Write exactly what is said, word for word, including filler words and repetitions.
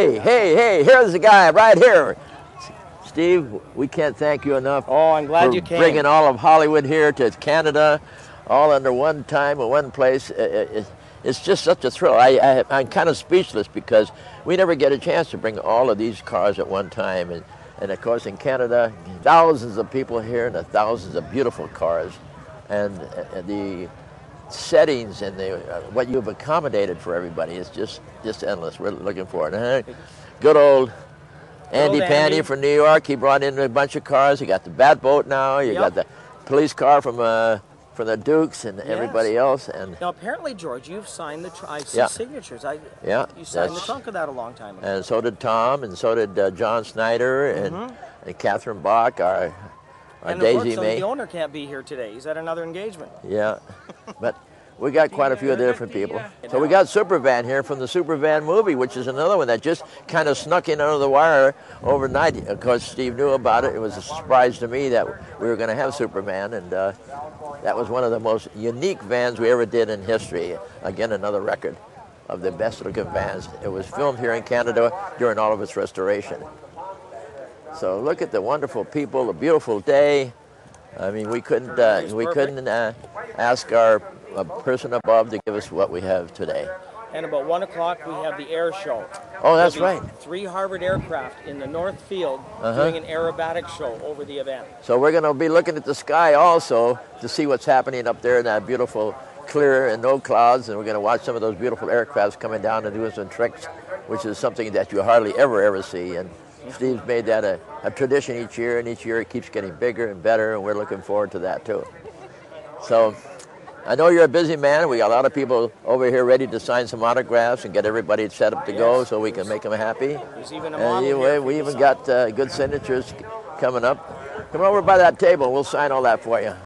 hey, hey, hey, here's the guy right here. Steve, we can't thank you enough. Oh, I'm glad you came. Bringing all of Hollywood here to Canada, all under one time in one place. It's just such a thrill. I, I, I'm kind of speechless because we never get a chance to bring all of these cars at one time. And, and of course in Canada, thousands of people here and thousands of beautiful cars. And the settings and the, uh, what you've accommodated for everybody is just, just endless. We're looking forward. Uh, good old Andy Pandy from New York, he brought in a bunch of cars. You got the bat boat now, you yep. got the police car from uh, from the Dukes and yes. everybody else. And now apparently, George, you've signed the, tr I see yeah. signatures. I, yeah. You signed That's, the chunk of that a long time ago. And so did Tom, and so did uh, John Snyder, and, mm-hmm. and Catherine Bach, our, our and Daisy May. The owner can't be here today. He's at another engagement. Yeah, but we got quite a few of the different people. So we got Supervan here from the Supervan movie, which is another one that just kind of snuck in under the wire overnight. Of course, Steve knew about it. It was a surprise to me that we were going to have Supervan, and uh, that was one of the most unique vans we ever did in history. Again, another record of the best-looking vans. It was filmed here in Canada during all of its restoration. So look at the wonderful people, the beautiful day. I mean, we couldn't uh, we couldn't uh, ask our a person above to give us what we have today. And about one o'clock we have the air show. Oh, that's right. Three Harvard aircraft in the north field uh-huh. doing an aerobatic show over the event. So we're going to be looking at the sky also to see what's happening up there in that beautiful clear and no clouds, and we're going to watch some of those beautiful aircrafts coming down and doing some tricks, which is something that you hardly ever ever see. And Steve's made that a, a tradition each year, and each year it keeps getting bigger and better, and we're looking forward to that too. So I know you're a busy man. We got a lot of people over here ready to sign some autographs and get everybody set up to go so we can make them happy. There's even a model anyway, we even got uh, good signatures coming up. Come over by that table. We'll sign all that for you.